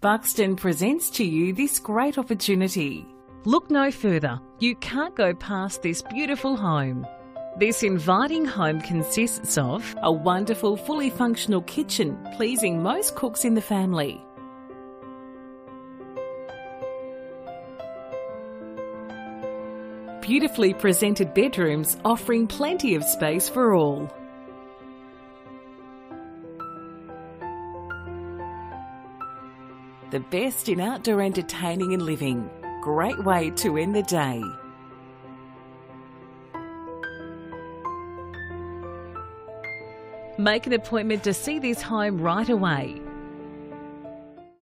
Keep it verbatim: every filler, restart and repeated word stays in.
Buxton presents to you this great opportunity. Look no further. You can't go past this beautiful home. This inviting home consists of a wonderful, fully functional kitchen, pleasing most cooks in the family. Beautifully presented bedrooms offering plenty of space for all. The best in outdoor entertaining and living. Great way to end the day. Make an appointment to see this home right away.